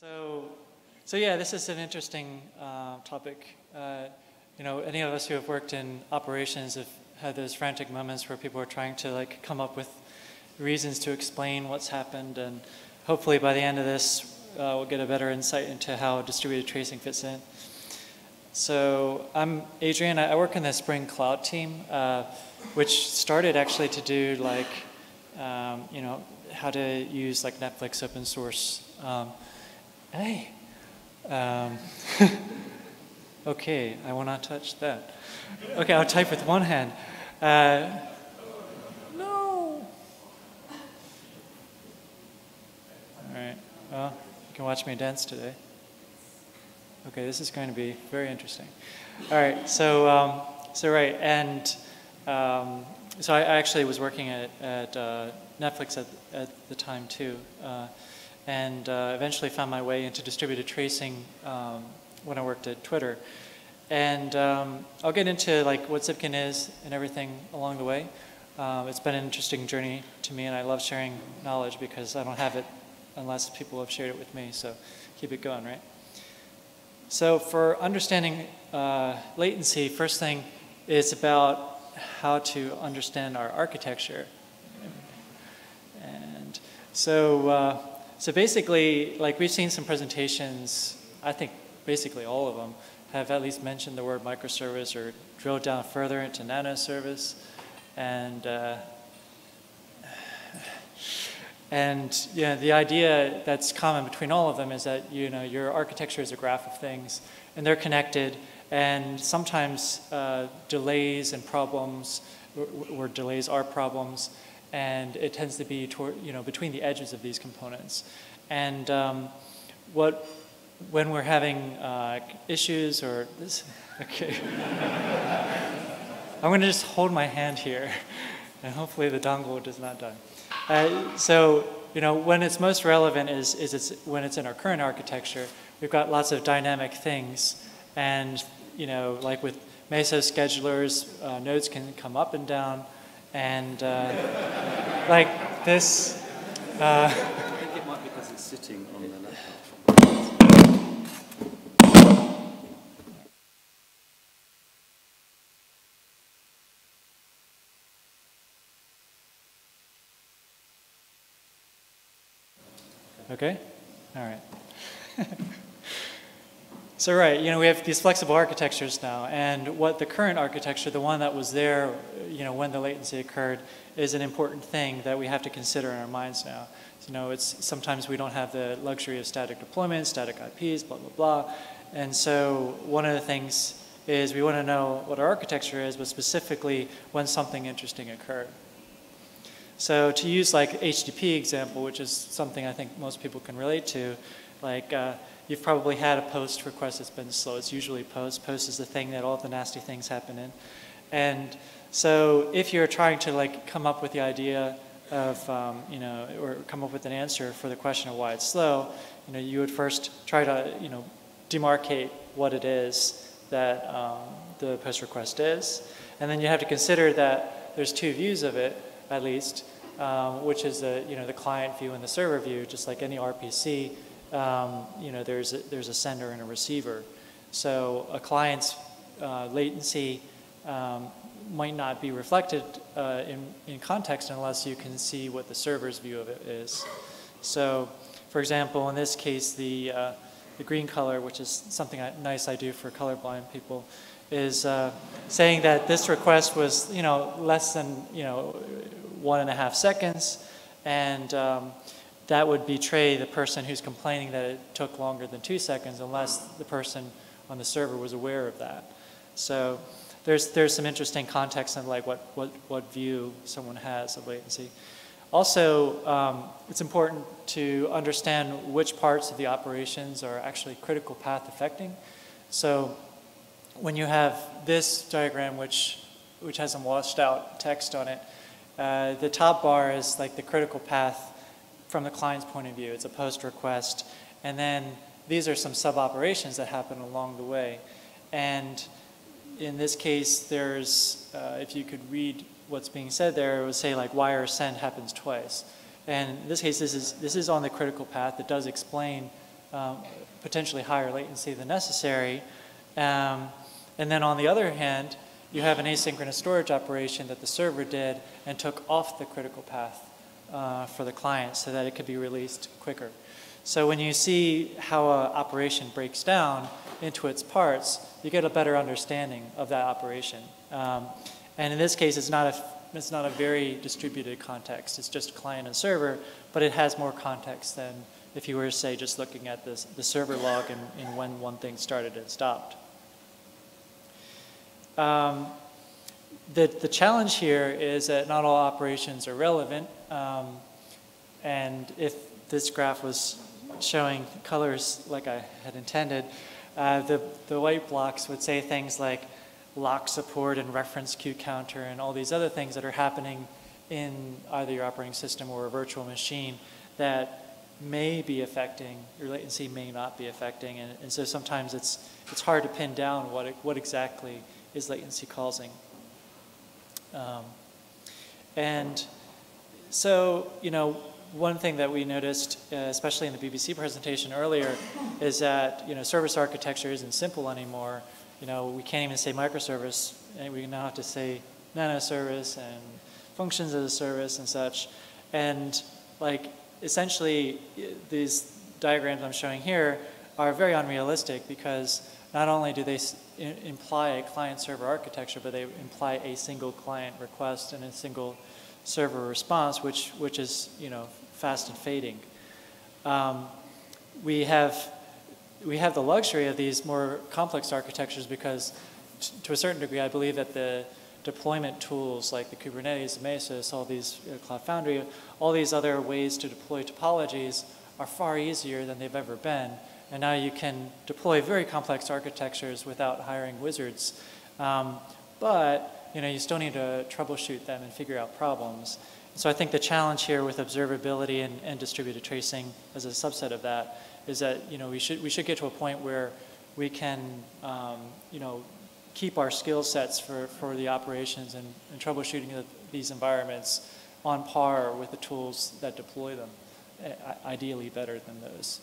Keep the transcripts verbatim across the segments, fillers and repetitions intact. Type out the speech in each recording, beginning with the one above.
So, so yeah, this is an interesting uh, topic. Uh, you know, any of us who have worked in operations have had those frantic moments where people are trying to like come up with reasons to explain what's happened, and hopefully by the end of this, uh, we'll get a better insight into how distributed tracing fits in. So I'm Adrian. I work in the Spring Cloud team, uh, which started actually to do like, um, you know, how to use like Netflix open source. Um, hey, um, okay, I will not touch that. Okay, I'll type with one hand. Uh, no. All right. Well, you can watch me dance today. Okay, this is going to be very interesting. All right, so um, so right, and um, so I, I actually was working at, at uh, Netflix at, at the time too, uh, and uh, eventually found my way into distributed tracing um, when I worked at Twitter. And um, I'll get into like what Zipkin is and everything along the way. Um, it's been an interesting journey to me, and I love sharing knowledge because I don't have it unless people have shared it with me, so keep it going, right? So for understanding uh, latency, first thing is about how to understand our architecture. And so, uh, so basically, like we've seen some presentations, I think basically all of them have at least mentioned the word microservice or drilled down further into nanoservice. And, uh, And you know, the idea that's common between all of them is that you know, your architecture is a graph of things, and they're connected, and sometimes uh, delays and problems, or, or delays are problems, and it tends to be toward, you know, between the edges of these components. And um, what, when we're having uh, issues or this, okay. I'm gonna just hold my hand here, and hopefully the dongle does not die. Uh, so, you know, when it's most relevant is, is it's when it's in our current architecture. We've got lots of dynamic things, and, you know, like with Meso schedulers, uh, nodes can come up and down, and uh, like this. Uh, I think it might be because it's sitting on the laptop. Okay? All right. So right, you know, we have these flexible architectures now, and what the current architecture, the one that was there, you know, when the latency occurred, is an important thing that we have to consider in our minds now. So, you know, it's, sometimes we don't have the luxury of static deployments, static I Ps, blah, blah, blah. And so one of the things is we want to know what our architecture is, but specifically when something interesting occurred. So to use like H T T P example, which is something I think most people can relate to, like uh, you've probably had a post request that's been slow. It's usually post. Post is the thing that all the nasty things happen in. And so if you're trying to like come up with the idea of, um, you know, or come up with an answer for the question of why it's slow, you know, you would first try to, you know, demarcate what it is that um, the post request is. And then you have to consider that there's two views of it, at least. Um, which is the you know the client view and the server view. Just like any R P C, um, you know there's a, there's a sender and a receiver. So a client's uh, latency um, might not be reflected uh, in in context unless you can see what the server's view of it is. So, for example, in this case, the uh, the green color, which is something I, nice I do for colorblind people, is uh, saying that this request was you know less than you know. one and a half seconds, and um, that would betray the person who's complaining that it took longer than two seconds unless the person on the server was aware of that. So there's there's some interesting context in like what, what, what view someone has of latency. Also, um, it's important to understand which parts of the operations are actually critical path affecting. So when you have this diagram, which, which has some washed out text on it, Uh, the top bar is like the critical path from the client's point of view. It's a post request. And then these are some sub-operations that happen along the way. And in this case, there's, uh, if you could read what's being said there, it would say like wire send happens twice. And in this case, this is, this is on the critical path. It does explain um, potentially higher latency than necessary. Um, and then on the other hand, you have an asynchronous storage operation that the server did and took off the critical path uh, for the client so that it could be released quicker. So when you see how an operation breaks down into its parts, you get a better understanding of that operation. Um, and in this case, it's not a it's not a very distributed context. It's just client and server, but it has more context than if you were, say, just looking at this, the server log and, and when one thing started and stopped. Um, the, the challenge here is that not all operations are relevant. Um, and if this graph was showing colors like I had intended, uh, the, the white blocks would say things like lock support and reference queue counter and all these other things that are happening in either your operating system or a virtual machine that may be affecting, your latency may not be affecting, and, and so sometimes it's, it's hard to pin down what, it, what exactly is latency causing. Um, and so, you know, one thing that we noticed, uh, especially in the B B C presentation earlier, is that, you know, service architecture isn't simple anymore. You know, we can't even say microservice, and we now have to say nanoservice and functions as a service and such. And, like, essentially, these diagrams I'm showing here are very unrealistic because not only do they imply a client-server architecture, but they imply a single client request and a single server response, which which is, you know, fast and fading. Um, we have we have the luxury of these more complex architectures because, to a certain degree, I believe that the deployment tools like the Kubernetes, the Meso, all these uh, Cloud Foundry, all these other ways to deploy topologies are far easier than they've ever been. And now you can deploy very complex architectures without hiring wizards. Um, but you know, you still need to troubleshoot them and figure out problems. So I think the challenge here with observability and, and distributed tracing as a subset of that is that, you know, we should, we should get to a point where we can, um, you know, keep our skill sets for, for the operations and, and troubleshooting the, these environments on par with the tools that deploy them, ideally better than those.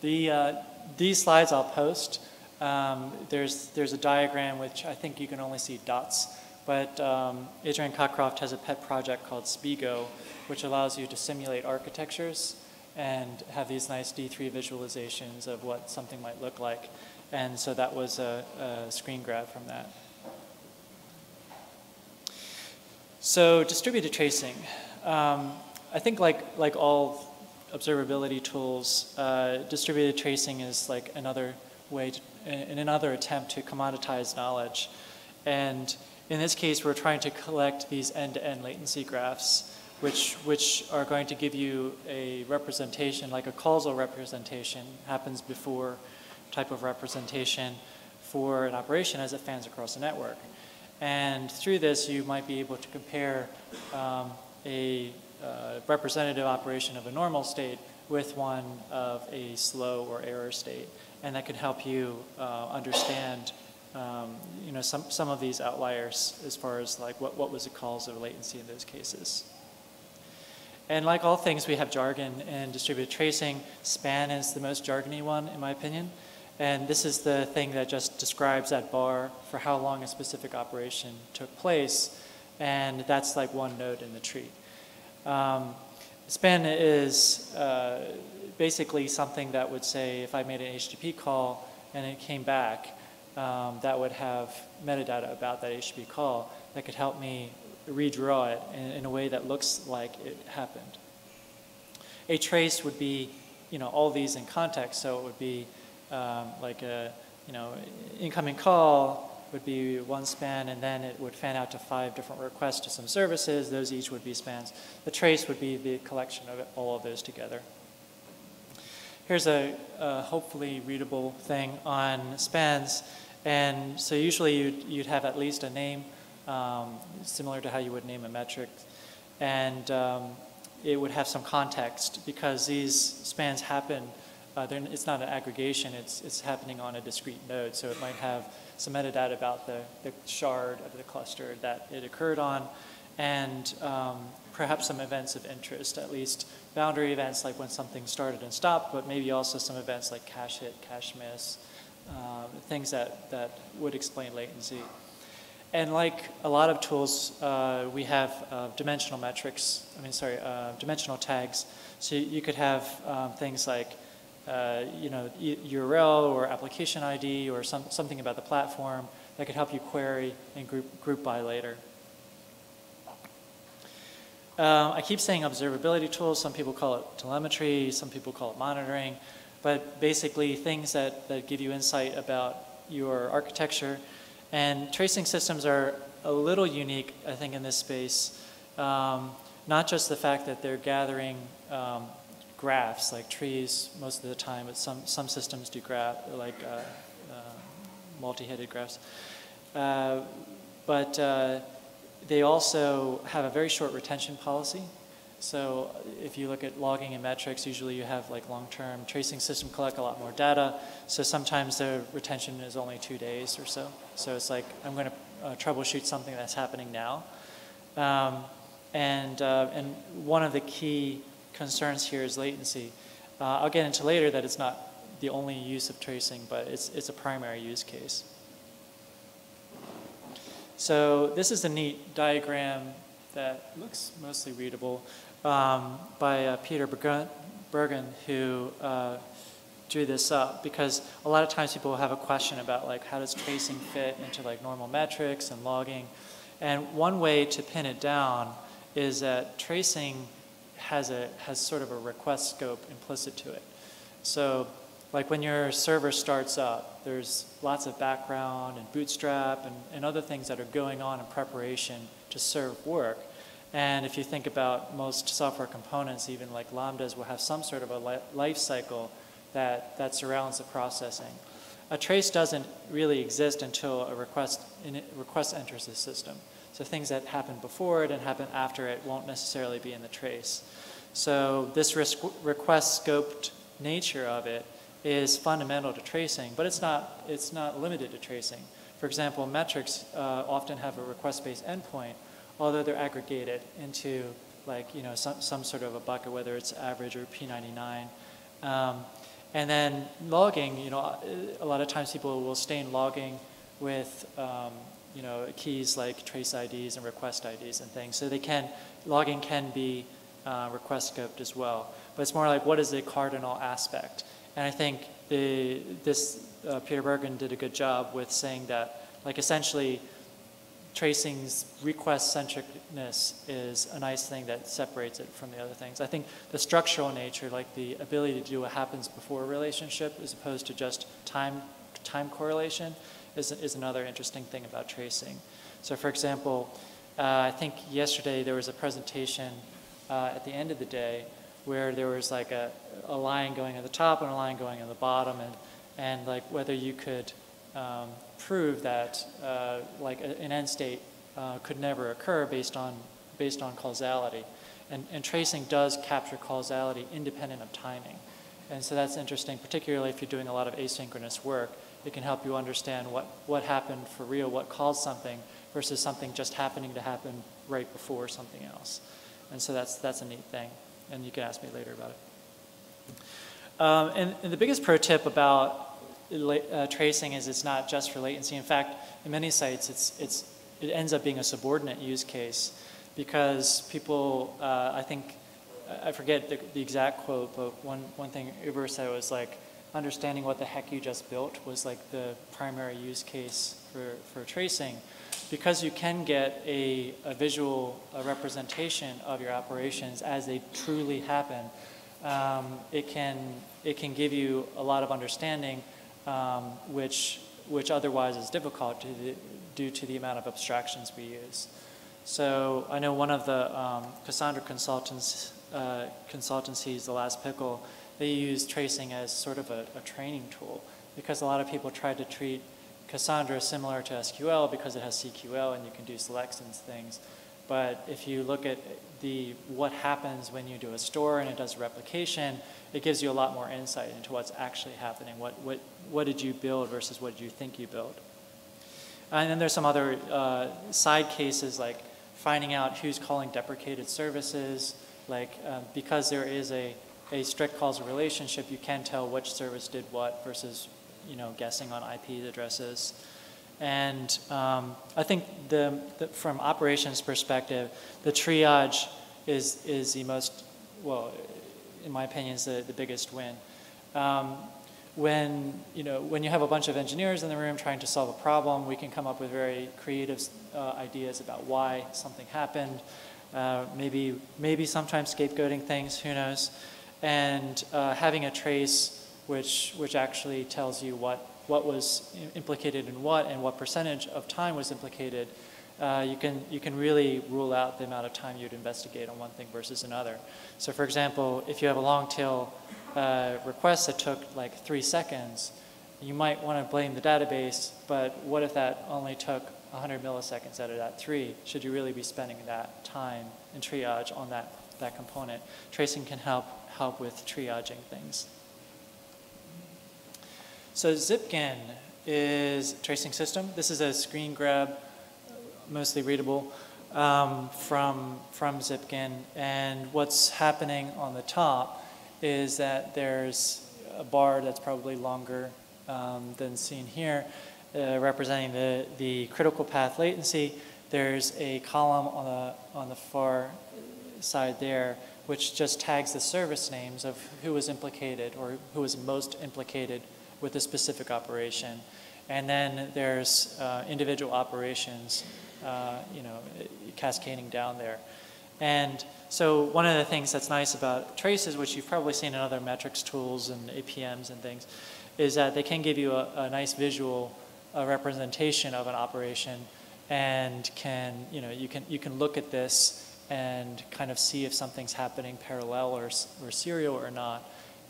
The, uh, these slides I'll post. Um, there's, there's a diagram which I think you can only see dots, but um, Adrian Cockcroft has a pet project called Spigo, which allows you to simulate architectures and have these nice D three visualizations of what something might look like. And so that was a, a screen grab from that. So distributed tracing. Um, I think like, like all observability tools, uh, distributed tracing is like another way, to, in another attempt to commoditize knowledge. And in this case, we're trying to collect these end-to-end latency graphs, which, which are going to give you a representation, like a causal representation, happens before type of representation for an operation as it fans across the network. And through this, you might be able to compare um, a uh, representative operation of a normal state with one of a slow or error state. And that could help you uh, understand um, you know, some, some of these outliers as far as like what, what was the cause of latency in those cases. And like all things, we have jargon in distributed tracing. Span is the most jargony one, in my opinion. And this is the thing that just describes that bar for how long a specific operation took place. And that's like one node in the tree. Um, span is uh, basically something that would say if I made an H T T P call and it came back, um, that would have metadata about that H T T P call that could help me redraw it in, in a way that looks like it happened. A trace would be, you know, all these in context. So it would be Um, like a, you know, incoming call would be one span, and then it would fan out to five different requests to some services. Those each would be spans. The trace would be the collection of all of those together. Here's a, a hopefully readable thing on spans. And so usually you'd, you'd have at least a name, um, similar to how you would name a metric. And um, it would have some context because these spans happen. Uh, it's not an aggregation, it's, it's happening on a discrete node, so it might have some metadata about the, the shard of the cluster that it occurred on, and um, perhaps some events of interest, at least boundary events like when something started and stopped, but maybe also some events like cache hit, cache miss, um, things that, that would explain latency. And like a lot of tools, uh, we have uh, dimensional metrics, I mean, sorry, uh, dimensional tags. So you could have um, things like, uh, you know, U R L or application I D or some, something about the platform that could help you query and group, group by later. Uh, I keep saying observability tools. Some people call it telemetry. Some people call it monitoring. But basically things that, that give you insight about your architecture. And tracing systems are a little unique, I think, in this space. Um, not just the fact that they're gathering um, graphs, like trees most of the time, but some, some systems do graph, like uh, uh, multi-headed graphs. Uh, but uh, they also have a very short retention policy. So if you look at logging and metrics, usually you have like long-term tracing systems collect a lot more data. So sometimes the retention is only two days or so. So it's like, I'm going to uh, troubleshoot something that's happening now. Um, and, uh, and one of the key concerns here is latency. Uh, I'll get into later that it's not the only use of tracing, but it's, it's a primary use case. So this is a neat diagram that looks mostly readable um, by uh, Peter Bergen, who uh, drew this up, because a lot of times people have a question about like how does tracing fit into like normal metrics and logging. And one way to pin it down is that tracing has a has sort of a request scope implicit to it. So like when your server starts up, there's lots of background and bootstrap and, and other things that are going on in preparation to serve work. And if you think about most software components, even like lambdas will have some sort of a life cycle that, that surrounds the processing. A trace doesn't really exist until a request, in, request enters the system. So things that happen before it and happen after it won't necessarily be in the trace. So this request scoped nature of it is fundamental to tracing, but it's not, it's not limited to tracing. For example, metrics uh, often have a request-based endpoint, although they're aggregated into like, you know, some, some sort of a bucket, whether it's average or P ninety-nine. Um, and then logging, you know, a lot of times people will stain logging with, um, you know, keys like trace I Ds and request I Ds and things. So they can, logging can be uh, request-scoped as well. But it's more like, what is the cardinal aspect? And I think the, this uh, Peter Bergen did a good job with saying that, like, essentially, tracing's request-centricness is a nice thing that separates it from the other things. I think the structural nature, like the ability to do what happens before a relationship as opposed to just time, time correlation, is, is another interesting thing about tracing. So, for example, uh, I think yesterday there was a presentation uh, at the end of the day where there was like a, a line going at the top and a line going at the bottom, and, and like whether you could um, prove that uh, like a, an end state uh, could never occur based on, based on causality. And, and tracing does capture causality independent of timing. And so that's interesting, particularly if you're doing a lot of asynchronous work. It can help you understand what, what happened for real, what caused something, versus something just happening to happen right before something else. And so that's, that's a neat thing. And you can ask me later about it. Um, and, and the biggest pro tip about uh, tracing is it's not just for latency. In fact, in many sites, it's, it's, it ends up being a subordinate use case because people, uh, I think, I forget the, the exact quote, but one, one thing Uber said was like, understanding what the heck you just built was like the primary use case for, for tracing. Because you can get a, a visual a representation of your operations as they truly happen, um, it can it can give you a lot of understanding, um, which which otherwise is difficult to the, due to the amount of abstractions we use. So I know one of the um, Cassandra consultants uh, consultancies, The Last Pickle, they use tracing as sort of a, a training tool because a lot of people try to treat Cassandra is similar to S Q L because it has C Q L and you can do selects and things. But if you look at the what happens when you do a store and it does replication, it gives you a lot more insight into what's actually happening. What, what, what did you build versus what did you think you built? And then there's some other uh, side cases like finding out who's calling deprecated services, like um, because there is a, a strict causal relationship, you can tell which service did what versus, you know, guessing on I P addresses. And um, I think the, the, from operations perspective, the triage is, is the most, well, in my opinion, is the, the biggest win. Um, when, you know, when you have a bunch of engineers in the room trying to solve a problem, we can come up with very creative uh, ideas about why something happened, uh, maybe, maybe sometimes scapegoating things, who knows. And uh, having a trace which, which actually tells you what what was implicated in what and what percentage of time was implicated, uh, you can you can really rule out the amount of time you'd investigate on one thing versus another. So for example, if you have a long tail uh, request that took like three seconds, you might want to blame the database, but what if that only took one hundred milliseconds out of that three? Should you really be spending that time in triage on that, that component? Tracing can help, help with triaging things. So Zipkin is a tracing system. This is a screen grab, mostly readable, um, from, from Zipkin. And what's happening on the top is that there's a bar that's probably longer um, than seen here, uh, representing the, the critical path latency. There's a column on the, on the far side there, which just tags the service names of who was implicated or who was most implicated with a specific operation. And then there's uh, individual operations, uh, you know, cascading down there. And so one of the things that's nice about traces, which you've probably seen in other metrics tools and A P Ms and things, is that they can give you a, a nice visual uh, representation of an operation, and can, you know, you can, you can look at this and kind of see if something's happening parallel or, or serial or not.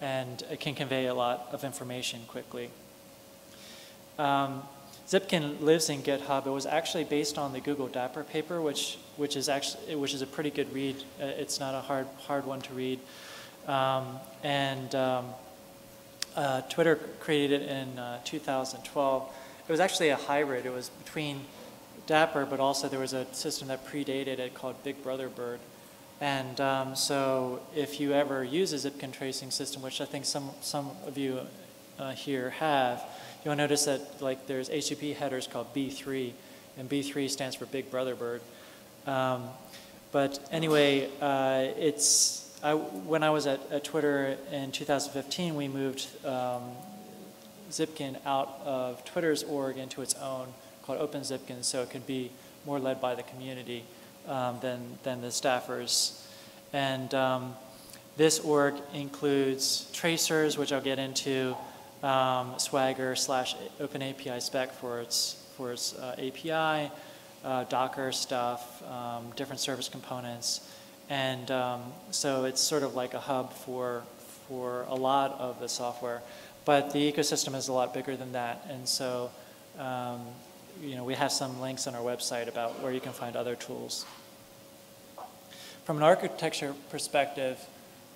And it can convey a lot of information quickly. Um, Zipkin lives in GitHub. It was actually based on the Google Dapper paper, which which is actually which is a pretty good read. It's not a hard hard one to read. Um, and um, uh, Twitter created it in uh, two thousand twelve. It was actually a hybrid. It was between Dapper, but also there was a system that predated it called Big Brother Bird. And um, so if you ever use a Zipkin tracing system, which I think some, some of you uh, here have, you'll notice that like there's H T T P headers called B three, and B three stands for Big Brother Bird. Um, but anyway, uh, it's, I, when I was at, at Twitter in two thousand fifteen, we moved um, Zipkin out of Twitter's org into its own called OpenZipkin, so it could be more led by the community. Um, than, than the staffers. And um, this org includes tracers, which I'll get into, um, Swagger slash OpenAPI spec for its, for its uh, A P I, uh, Docker stuff, um, different service components. And um, so it's sort of like a hub for, for a lot of the software. But the ecosystem is a lot bigger than that. And so um, you know, we have some links on our website about where you can find other tools. From an architecture perspective,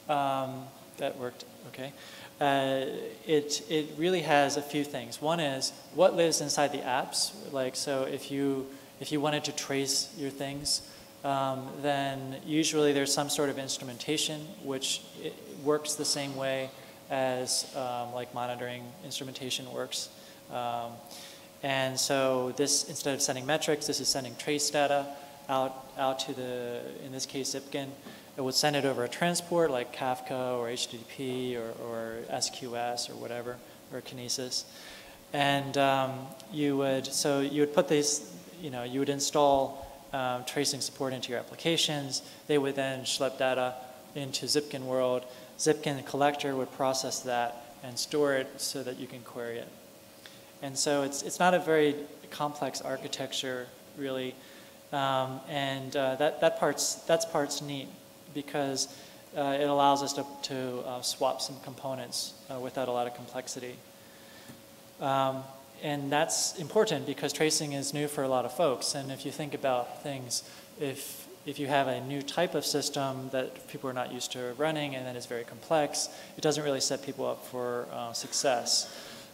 um, that worked okay. Uh, it, it really has a few things. One is what lives inside the apps. Like, so if you, if you wanted to trace your things, um, then usually there's some sort of instrumentation which it works the same way as um, like monitoring instrumentation works. Um, And so this, instead of sending metrics, this is sending trace data out, out to the, in this case, Zipkin. It would send it over a transport like Kafka or H T T P or, or S Q S or whatever, or Kinesis. And um, you would, so you would put these, you know, you would install um, tracing support into your applications. They would then schlep data into Zipkin world. Zipkin collector would process that and store it so that you can query it. And so it's, it's not a very complex architecture, really. Um, and uh, that, that part's, that's part's neat because uh, it allows us to, to uh, swap some components uh, without a lot of complexity. Um, and that's important because tracing is new for a lot of folks. And if you think about things, if, if you have a new type of system that people are not used to running and that is very complex, it doesn't really set people up for uh, success.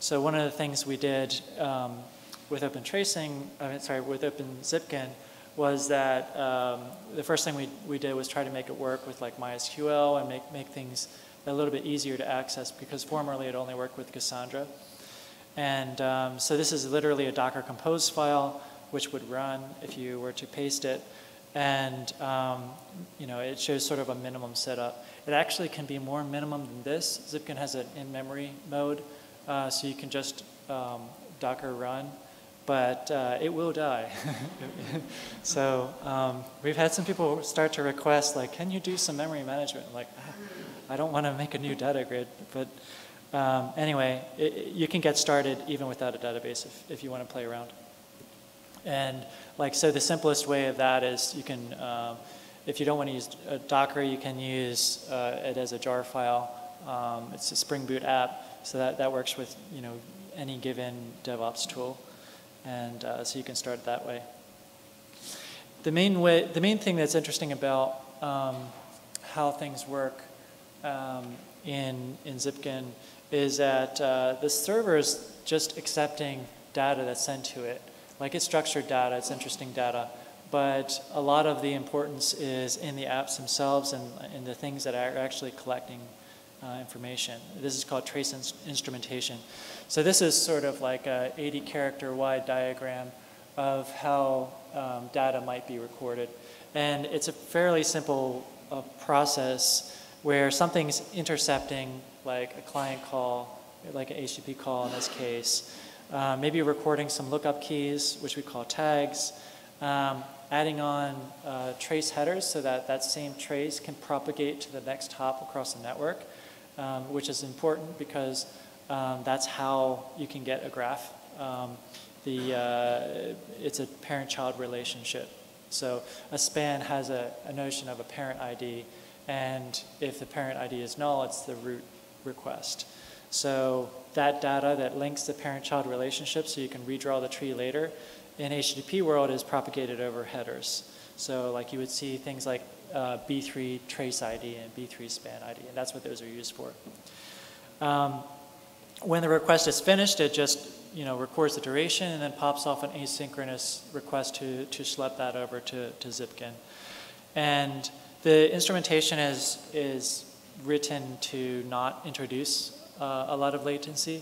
So one of the things we did um, with Open Tracing, I mean, sorry, with Open Zipkin, was that um, the first thing we, we did was try to make it work with like MySQL and make, make things a little bit easier to access, because formerly it only worked with Cassandra. And um, so this is literally a Docker compose file which would run if you were to paste it. And um, you know, it shows sort of a minimum setup. It actually can be more minimum than this. Zipkin has an in-memory mode, uh, so you can just um, Docker run, but uh, it will die. So um, we've had some people start to request, like, can you do some memory management? I'm like, ah, I don't want to make a new data grid, but um, anyway, it, you can get started even without a database if, if you want to play around. And like, so the simplest way of that is you can, um, if you don't want to use a Docker, you can use uh, it as a jar file. Um, it's a Spring Boot app, so that, that works with, you know, any given DevOps tool. And uh, so you can start that way. The main way, the main thing that's interesting about um, how things work um, in, in Zipkin is that uh, the server is just accepting data that's sent to it. Like, it's structured data, it's interesting data, but a lot of the importance is in the apps themselves and in the things that are actually collecting uh, information. This is called trace in instrumentation. So this is sort of like a eighty character wide diagram of how um, data might be recorded. And it's a fairly simple uh, process where something's intercepting, like a client call, like an H T T P call in this case, Uh, maybe recording some lookup keys, which we call tags, um, adding on uh, trace headers so that that same trace can propagate to the next hop across the network, um, which is important because um, that's how you can get a graph. Um, the, uh, it's a parent-child relationship. So a span has a, a notion of a parent I D, and if the parent I D is null, it's the root request. So that data that links the parent-child relationship, so you can redraw the tree later, in H T T P world is propagated over headers. So like, you would see things like uh, B three trace I D and B three span I D, and that's what those are used for. Um, when the request is finished, it just, you know, records the duration and then pops off an asynchronous request to, to schlep that over to, to Zipkin. And the instrumentation is, is written to not introduce Uh, a lot of latency.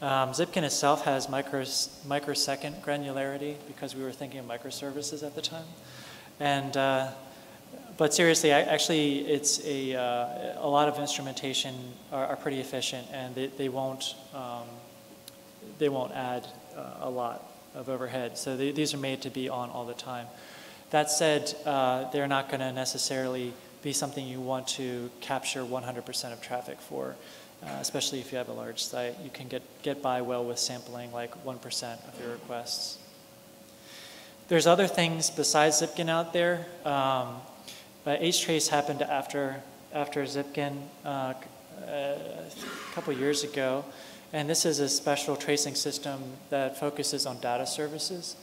Um, Zipkin itself has micros microsecond granularity because we were thinking of microservices at the time. And, uh, but seriously, I, actually it's a, uh, a lot of instrumentation are, are pretty efficient, and they, they, won't, um, they won't add uh, a lot of overhead. So they, these are made to be on all the time. That said, uh, they're not gonna necessarily be something you want to capture one hundred percent of traffic for. Uh, especially if you have a large site, you can get, get by well with sampling like one percent of your requests. There's other things besides Zipkin out there. Um, but HTrace happened after, after Zipkin uh, a couple years ago. And this is a special tracing system that focuses on data services.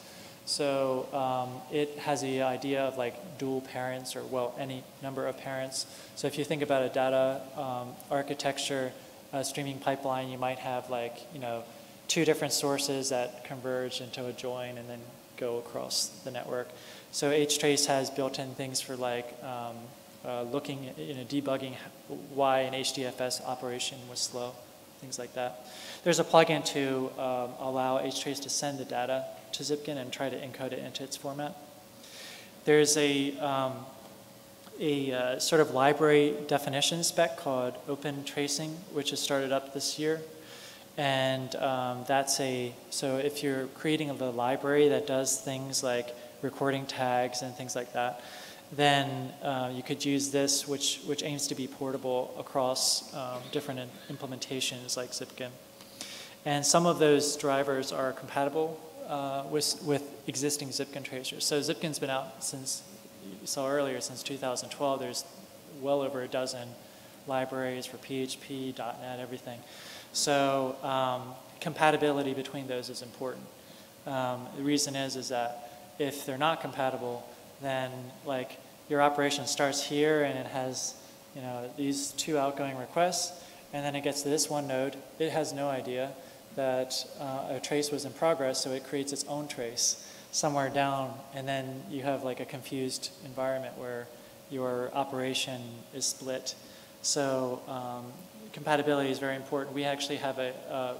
So um, it has the idea of like dual parents, or well, any number of parents. So if you think about a data um, architecture, a streaming pipeline, you might have like, you know, two different sources that converge into a join and then go across the network. So HTrace has built-in things for like um, uh, looking, you know, debugging why an H D F S operation was slow, things like that. There's a plugin to um, allow HTrace to send the data to Zipkin and try to encode it into its format. There's a um, a uh, sort of library definition spec called Open Tracing, which is started up this year, and um, that's a so if you're creating the library that does things like recording tags and things like that, then uh, you could use this, which which aims to be portable across um, different in implementations like Zipkin, and some of those drivers are compatible uh, with with existing Zipkin tracers. So Zipkin's been out since. You saw earlier, since two thousand twelve, there's well over a dozen libraries for P H P, dot net, everything. So um, compatibility between those is important. Um, the reason is is that if they're not compatible, then like your operation starts here and it has, you know, these two outgoing requests, and then it gets to this one node. It has no idea that uh, a trace was in progress, so it creates its own trace. somewhere down, and then you have like a confused environment where your operation is split. So um, compatibility is very important. We actually have a, uh,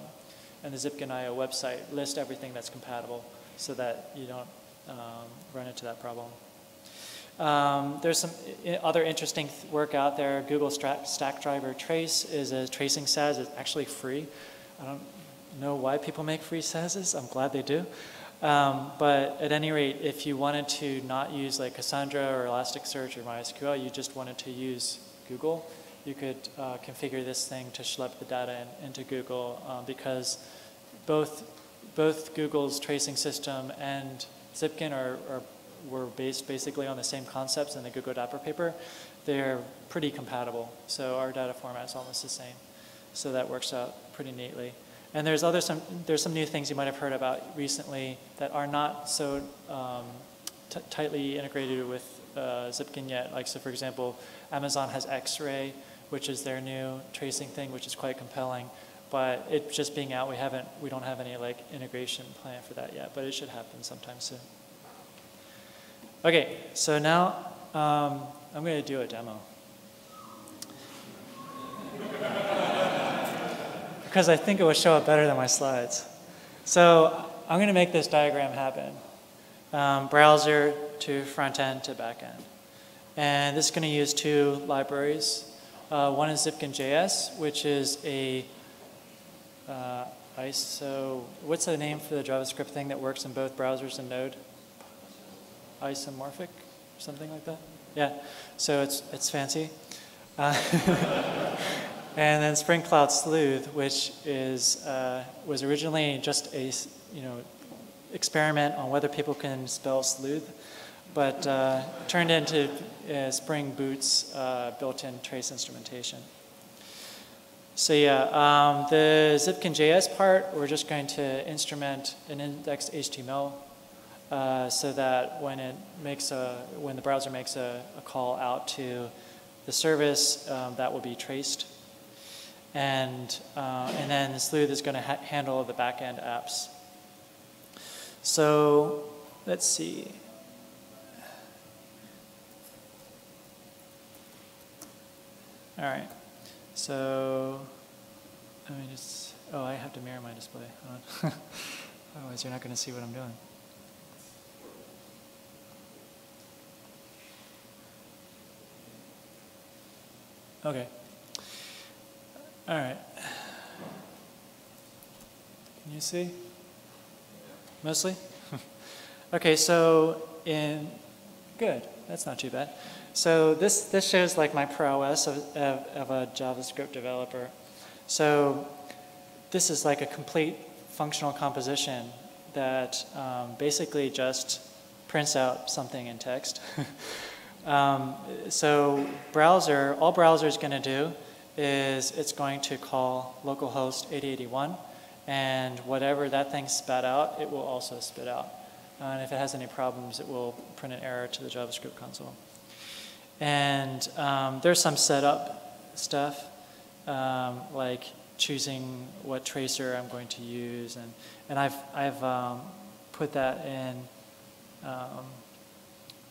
in the Zipkin dot I O website, list everything that's compatible so that you don't um, run into that problem. Um, there's some other interesting work out there. Google Stackdriver Trace is a tracing S A S. It's actually free. I don't know why people make free S A Ss. I'm glad they do. Um, but at any rate, if you wanted to not use like Cassandra or Elasticsearch or MySQL, you just wanted to use Google, you could uh, configure this thing to schlep the data in, into Google um, because both both Google's tracing system and Zipkin are, are were based basically on the same concepts in the Google Dapper paper. They're pretty compatible, so our data format is almost the same. So that works out pretty neatly. And there's other some there's some new things you might have heard about recently that are not so um, t tightly integrated with uh, Zipkin yet. Like so, for example, Amazon has X-Ray, which is their new tracing thing, which is quite compelling. But it just being out, we haven't we don't have any like integration plan for that yet. But it should happen sometime soon. Okay, so now um, I'm going to do a demo. Because I think it will show up better than my slides. So I'm going to make this diagram happen. Um, browser to front end to back end. And this is going to use two libraries. Uh, one is Zipkin dot J S, which is a uh, I S O. What's the name for the JavaScript thing that works in both browsers and Node? Isomorphic, something like that? Yeah, so it's, it's fancy. Uh, And then Spring Cloud Sleuth, which is uh, was originally just a you know experiment on whether people can spell sleuth, but uh, turned into uh, Spring Boot's uh, built-in trace instrumentation. So yeah, um, the Zipkin dot J S part, we're just going to instrument an indexed H T M L, uh, so that when it makes a when the browser makes a, a call out to the service, um, that will be traced. And, uh, and then Sleuth is going to ha handle the back-end apps. So let's see. All right. So let me just, oh, I have to mirror my display. Hold on. Otherwise, you're not going to see what I'm doing. OK. All right. Can you see? Mostly? Okay, so in, good, that's not too bad. So this, this shows like my prowess of, of, of a JavaScript developer. So this is like a complete functional composition that um, basically just prints out something in text. um, so browser, all browser is going to do is it's going to call localhost eighty eighty-one, and whatever that thing spat out, it will also spit out. Uh, and if it has any problems, it will print an error to the JavaScript console. And um, there's some setup stuff, um, like choosing what tracer I'm going to use, and and I've I've um, put that in. Um,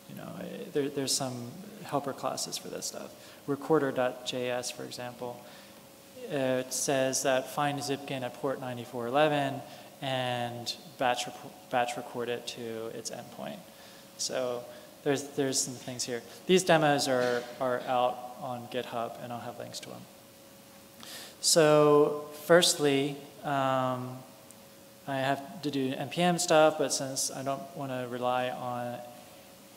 you know, there, there's some helper classes for this stuff. Recorder dot J S, for example, uh, it says that find Zipkin at port ninety-four eleven and batch rec batch record it to its endpoint. So there's there's some things here. These demos are are out on GitHub, and I'll have links to them. So firstly, um, I have to do N P M stuff, but since I don't want to rely on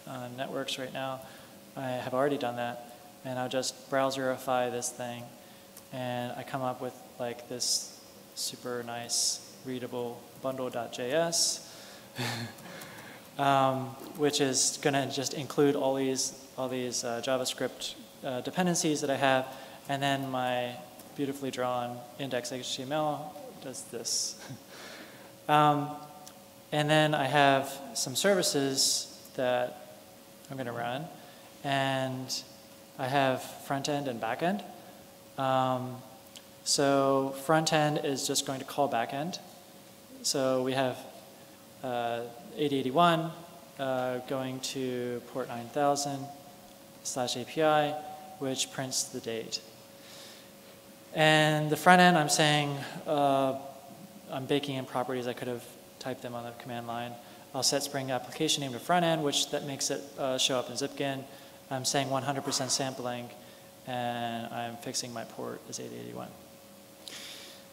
uh, networks right now, I have already done that. And I'll just browserify this thing, and I come up with like this super nice readable bundle dot J S, um, which is going to just include all these all these uh, JavaScript uh, dependencies that I have, and then my beautifully drawn index H T M L does this, um, and then I have some services that I'm going to run, and I have front end and back end. Um, so front end is just going to call back end. So we have uh, eighty eighty-one, uh, going to port nine thousand slash A P I, which prints the date. And the front end, I'm saying, uh, I'm baking in properties. I could have typed them on the command line. I'll set Spring application name to front end, which that makes it uh, show up in Zipkin. I'm saying one hundred percent sampling, and I'm fixing my port as eighty eighty-one.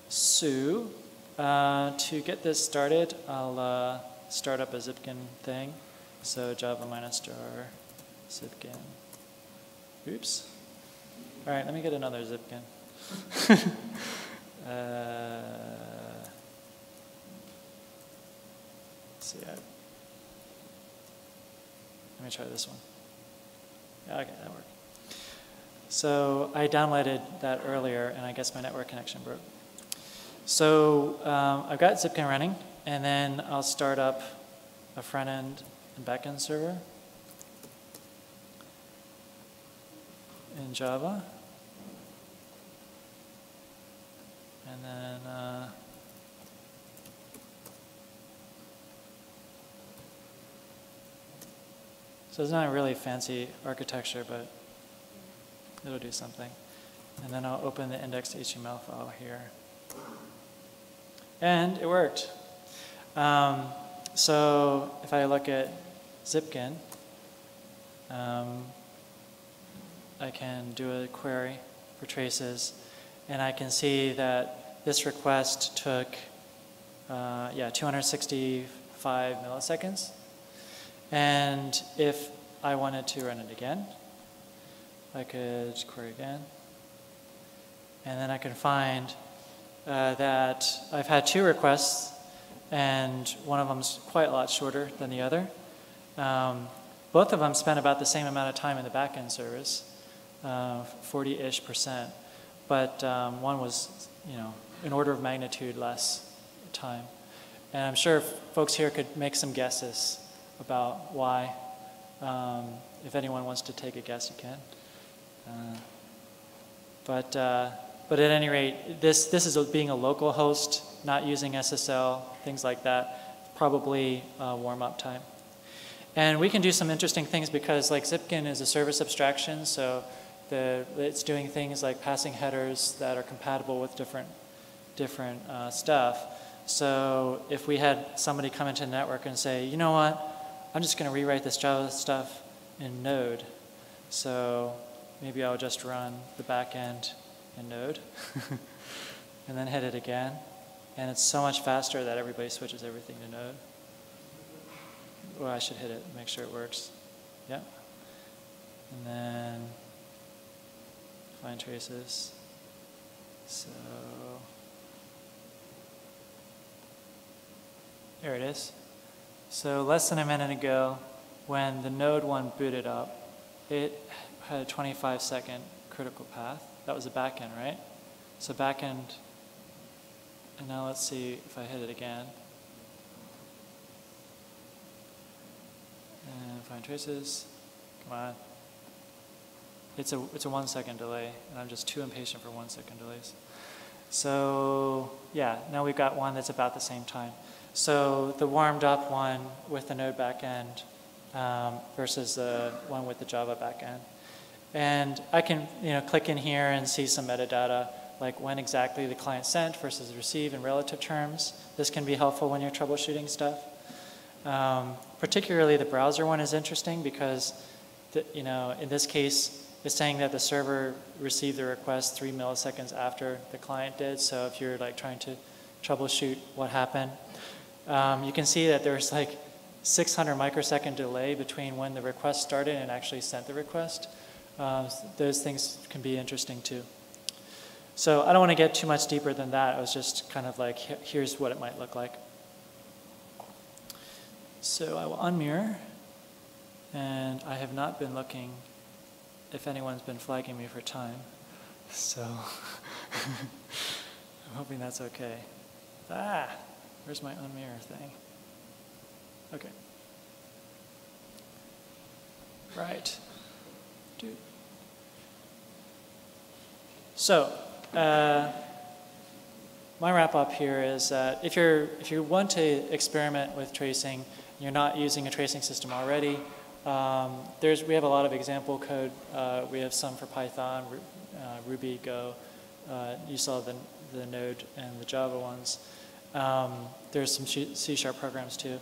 So, uh, to get this started, I'll uh, start up a Zipkin thing. So Java minus star Zipkin. Oops. All right, let me get another Zipkin. uh, let's see. I, let me try this one. Okay, that worked. So I downloaded that earlier, and I guess my network connection broke. So um, I've got Zipkin running, and then I'll start up a front end and back end server in Java. And then uh, so it's not a really fancy architecture, but it'll do something. And then I'll open the index.html file here. And it worked. Um, so if I look at Zipkin, um, I can do a query for traces. And I can see that this request took, uh, yeah, two hundred sixty-five milliseconds. And if I wanted to run it again, I could query again. And then I can find uh, that I've had two requests, and one of them's quite a lot shorter than the other. Um, both of them spent about the same amount of time in the backend service, forty-ish uh, percent. But um, one was, you know, an order of magnitude less time. And I'm sure folks here could make some guesses about why. Um, if anyone wants to take a guess, you can. Uh, but uh, but at any rate, this this is being a local host, not using S S L, things like that. Probably uh, warm-up time. And we can do some interesting things because, like, Zipkin is a service abstraction, so the, it's doing things like passing headers that are compatible with different different uh, stuff. So if we had somebody come into the network and say, you know what, I'm just going to rewrite this Java stuff in Node. So maybe I'll just run the back end in Node and then hit it again. And it's so much faster that everybody switches everything to Node. Well, I should hit it, make sure it works. Yep. And then find traces. So there it is. So less than a minute ago, when the Node one booted up, it had a twenty-five second critical path. That was a backend, right? So backend, and now let's see if I hit it again. And find traces, come on. It's a, it's a one second delay, and I'm just too impatient for one second delays. So yeah, now we've got one that's about the same time. So the warmed up one with the Node backend um, versus the one with the Java backend. And I can, you know, click in here and see some metadata, like when exactly the client sent versus receive in relative terms. This can be helpful when you're troubleshooting stuff. Um, particularly the browser one is interesting because, the, you know, in this case, it's saying that the server received the request three milliseconds after the client did. So if you're like trying to troubleshoot what happened, um, you can see that there's like six hundred microsecond delay between when the request started and actually sent the request. Uh, those things can be interesting too. So I don't want to get too much deeper than that. I was just kind of like, here's what it might look like. So I will unmirror, and I have not been looking if anyone's been flagging me for time. So I'm hoping that's okay. Ah, where's my unmirror thing? Okay. Right. Dude. So, uh, my wrap up here is that if you're if you want to experiment with tracing, and you're not using a tracing system already. Um, there's we have a lot of example code. Uh, we have some for Python, uh, Ruby, Go. Uh, you saw the the Node and the Java ones. Um, there's some C sharp programs too,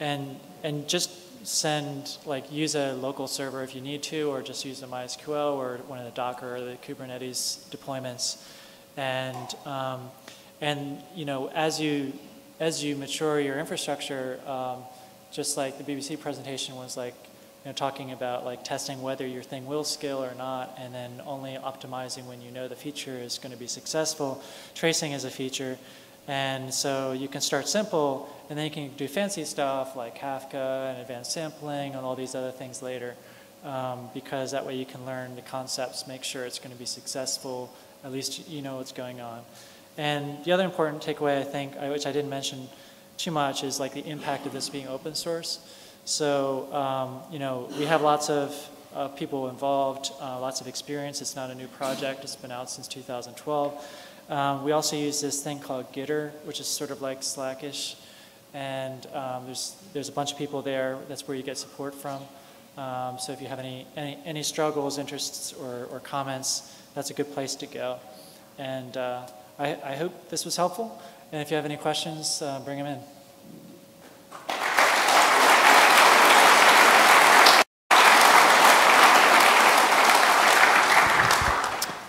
and and just send like use a local server if you need to, or just use the MySQL or one of the Docker or the Kubernetes deployments, and um, and you know as you as you mature your infrastructure, um, just like the B B C presentation was like. You know, talking about like testing whether your thing will scale or not, and then only optimizing when you know the feature is going to be successful. Tracing is a feature, and so you can start simple, and then you can do fancy stuff like Kafka and advanced sampling and all these other things later, um, because that way you can learn the concepts, make sure it's going to be successful. At least you know what's going on. And the other important takeaway, I think, which I didn't mention too much, is like the impact of this being open source. So, um, you know, we have lots of uh, people involved, uh, lots of experience. It's not a new project. It's been out since two thousand twelve. Um, we also use this thing called Gitter, which is sort of like Slackish. And um, there's, there's a bunch of people there. That's where you get support from. Um, so if you have any, any, any struggles, interests, or, or comments, that's a good place to go. And uh, I, I hope this was helpful. And if you have any questions, uh, bring them in.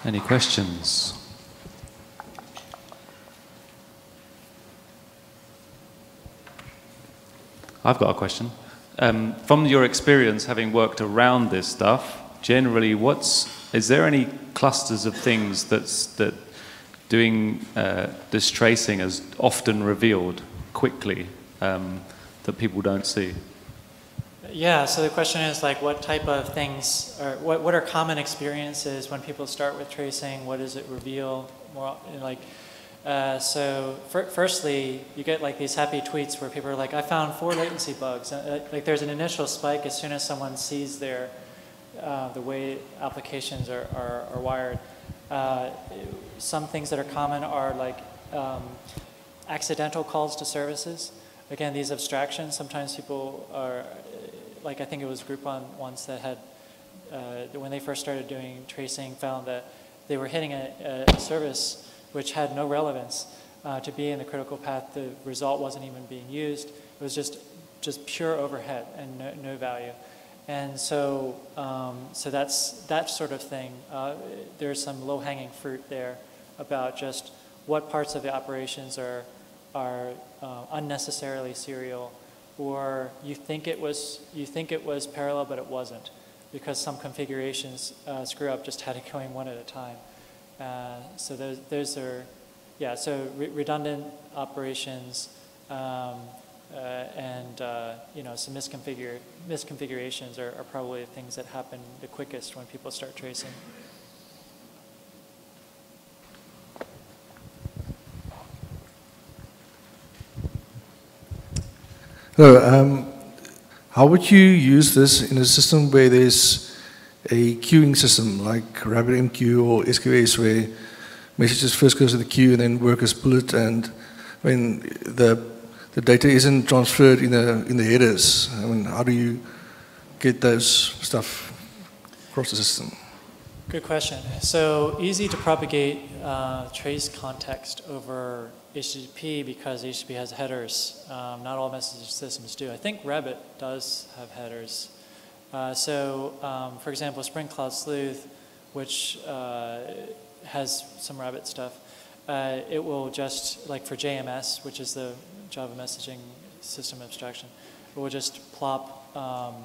Any questions? I've got a question. Um, from your experience, having worked around this stuff, generally, what's is there any clusters of things that's that doing uh, this tracing is often revealed quickly um, that people don't see? Yeah, so the question is like what type of things, or what, what are common experiences when people start with tracing? What does it reveal? More, like, uh, so for, firstly, you get like these happy tweets where people are like, I found four latency bugs. Uh, like there's an initial spike as soon as someone sees their, uh, the way applications are, are, are wired. Uh, some things that are common are like um, accidental calls to services. Again, these abstractions, sometimes people are, like I think it was Groupon once that had, uh, when they first started doing tracing, found that they were hitting a, a service which had no relevance uh, to be in the critical path. The result wasn't even being used. It was just just pure overhead and no, no value. And so um, so that's that sort of thing. Uh, there's some low-hanging fruit there about just what parts of the operations are, are uh, unnecessarily serial, or you think it was you think it was parallel, but it wasn't, because some configurations uh, screw up just had it going one at a time. Uh, so those those are, yeah. So re redundant operations, um, uh, and uh, you know some misconfigure misconfigurations are, are probably things that happen the quickest when people start tracing. So, um, how would you use this in a system where there's a queuing system like RabbitMQ or S Q S, where messages first goes to the queue and then workers pull it, and when the the data isn't transferred in the in the headers? I mean, how do you get those stuff across the system? Good question. So easy to propagate uh, trace context over H T T P because H T T P has headers. Um, not all message systems do. I think Rabbit does have headers. Uh, so, um, for example, Spring Cloud Sleuth, which uh, has some Rabbit stuff, uh, it will just, like for J M S, which is the Java Messaging System Abstraction, it will just plop um,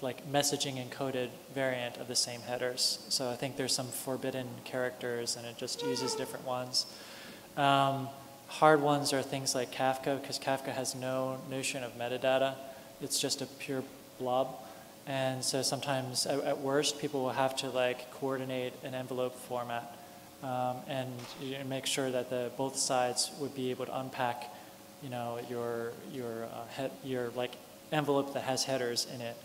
like messaging encoded variant of the same headers. So I think there's some forbidden characters, and it just uses different ones. Um, Hard ones are things like Kafka, because Kafka has no notion of metadata. It's just a pure blob. And so sometimes, at, at worst, people will have to like coordinate an envelope format um, and you know, make sure that the both sides would be able to unpack, you know, your your uh, head, your like envelope that has headers in it,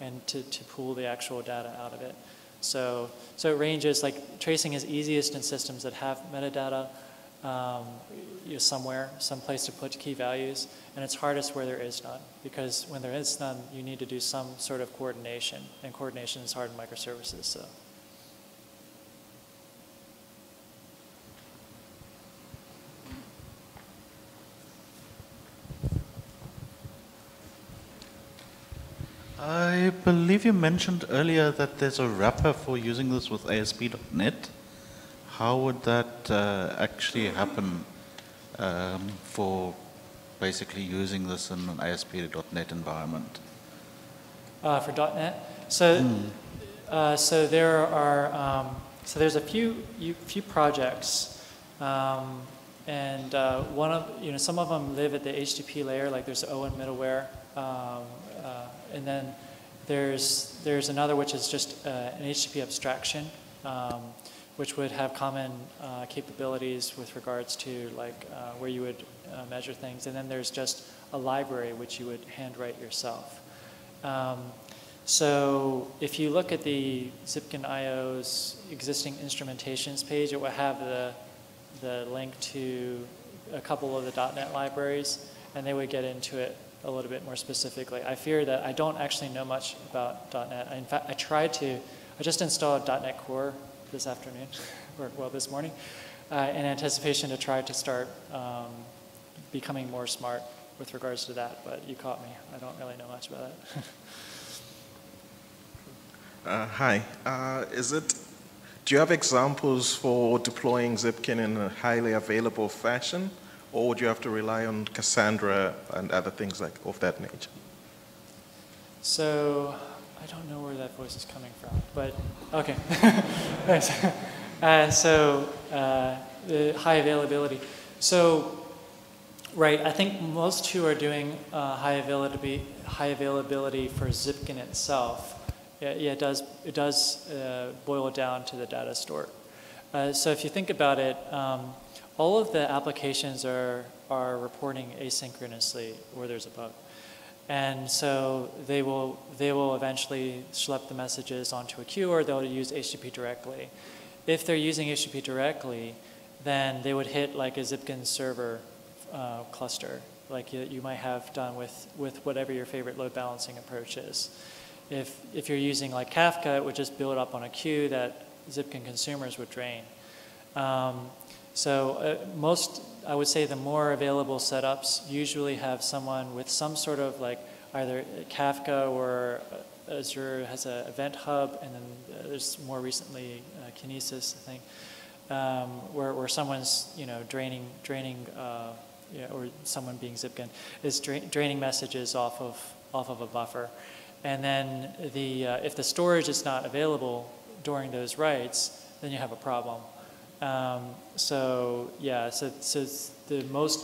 and to to pull the actual data out of it. So so it ranges. Like tracing is easiest in systems that have metadata. um, you know, somewhere, some place to put key values, and it's hardest where there is none, because when there is none, you need to do some sort of coordination, and coordination is hard in microservices. So. I believe you mentioned earlier that there's a wrapper for using this with A S P dot net. How would that uh, actually happen um, for basically using this in an A S P dot net environment? Uh, for .NET, so mm. uh, so there are um, so there's a few you, few projects, um, and uh, one of you know some of them live at the H T T P layer, like there's Owen middleware. Um, uh, And then there's there's another which is just uh, an H T T P abstraction, um, which would have common uh, capabilities with regards to like uh, where you would uh, measure things. And then there's just a library which you would handwrite yourself. Um, so if you look at the Zipkin dot I O's existing instrumentations page, it will have the the link to a couple of the .NET libraries, and they would get into it a little bit more specifically. I fear that I don't actually know much about .NET. I, in fact, I tried to, I just installed .NET Core this afternoon, or well, this morning, uh, in anticipation to try to start um, becoming more smart with regards to that, but you caught me. I don't really know much about it. uh, hi, uh, is it, do you have examples for deploying Zipkin in a highly available fashion? Or would you have to rely on Cassandra and other things like of that nature? So I don't know where that voice is coming from, but okay. Nice. uh, so uh, the high availability. So right, I think most who are doing uh, high availability, high availability for Zipkin itself, yeah, yeah it does it does uh, boil down to the data store. Uh, so if you think about it. Um, All of the applications are, are reporting asynchronously where there's a bug. And so they will, they will eventually schlep the messages onto a queue, or they'll use H T T P directly. If they're using H T T P directly, then they would hit like a Zipkin server uh, cluster, like you, you might have done with, with whatever your favorite load balancing approach is. If, if you're using like Kafka, it would just build up on a queue that Zipkin consumers would drain. Um, So uh, most, I would say the more available setups usually have someone with some sort of like either Kafka or Azure has an event hub, and then uh, there's more recently uh, Kinesis, I think, um, where, where someone's, you know, draining, draining uh, you know, or someone being Zipkin is dra draining messages off of, off of a buffer. And then the, uh, if the storage is not available during those writes, then you have a problem. Um, so yeah, so, so the most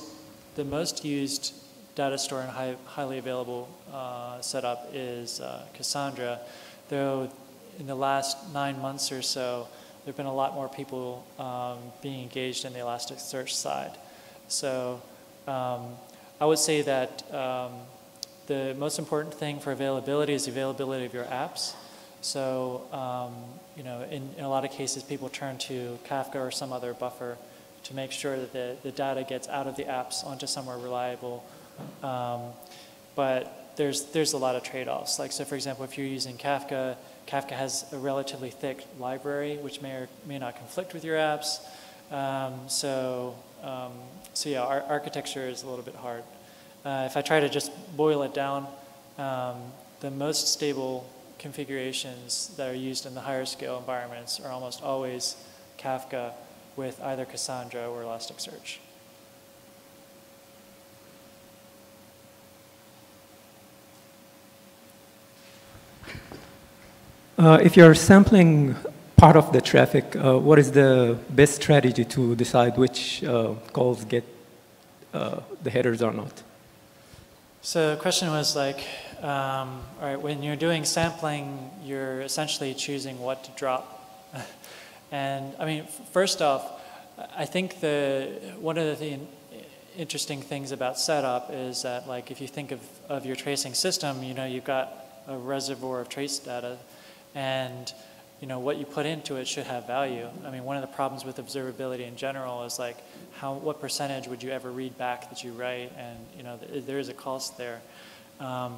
the most used data store and high, highly available uh, setup is uh, Cassandra. Though in the last nine months or so, there've been a lot more people um, being engaged in the Elasticsearch side. So um, I would say that um, the most important thing for availability is the availability of your apps. So. Um, You know, in, in a lot of cases, people turn to Kafka or some other buffer to make sure that the, the data gets out of the apps onto somewhere reliable. Um, but there's there's a lot of trade-offs. Like, so for example, if you're using Kafka, Kafka has a relatively thick library, which may or may not conflict with your apps. Um, so, um, so yeah, our architecture is a little bit hard. Uh, if I try to just boil it down, um, the most stable configurations that are used in the higher scale environments are almost always Kafka with either Cassandra or Elasticsearch. Uh, if you're sampling part of the traffic, uh, what is the best strategy to decide which uh, calls get uh, the headers or not? So the question was like, Um, all right, when you're doing sampling, you're essentially choosing what to drop. And I mean, first off, I think the one of the thing, interesting things about setup is that, like, if you think of, of your tracing system, you know, you've got a reservoir of trace data, and you know, what you put into it should have value. I mean, one of the problems with observability in general is like, how, what percentage would you ever read back that you write? And you know, th there is a cost there. Um,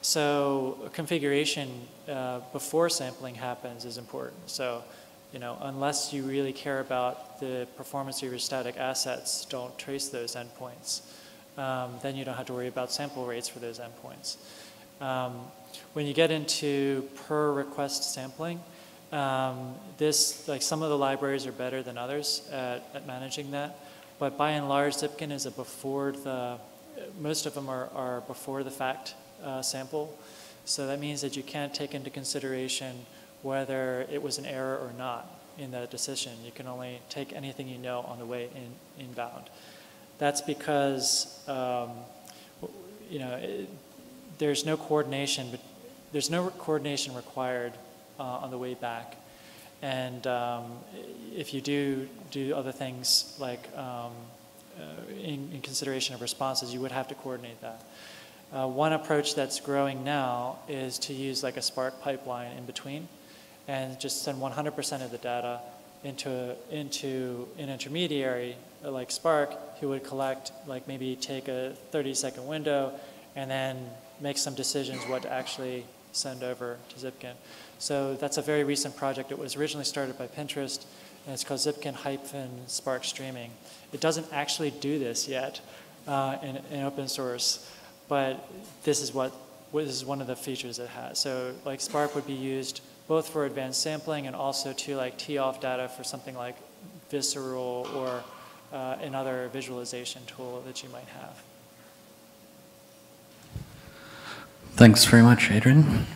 so configuration uh, before sampling happens is important. So, you know, unless you really care about the performance of your static assets, don't trace those endpoints. Um, then you don't have to worry about sample rates for those endpoints. Um, when you get into per request sampling, um, this, like some of the libraries are better than others at, at managing that, but by and large, Zipkin is a before the, most of them are, are before the fact uh, sample. So that means that you can't take into consideration whether it was an error or not in that decision. You can only take anything you know on the way in, inbound. That's because, um, you know, it, there's no coordination, but there's no coordination required uh, on the way back. And um, if you do do other things like um, uh, in, in consideration of responses, you would have to coordinate that. Uh, one approach that's growing now is to use like a Spark pipeline in between and just send one hundred percent of the data into, into an intermediary like Spark, who would collect, like maybe take a thirty second window and then make some decisions what to actually send over to Zipkin. So that's a very recent project. It was originally started by Pinterest, and it's called Zipkin-Spark Streaming. It doesn't actually do this yet uh, in, in open source, but this is what this is one of the features it has. So like Spark would be used both for advanced sampling and also to like tee off data for something like visceral or uh, another visualization tool that you might have. Thanks very much, Adrian.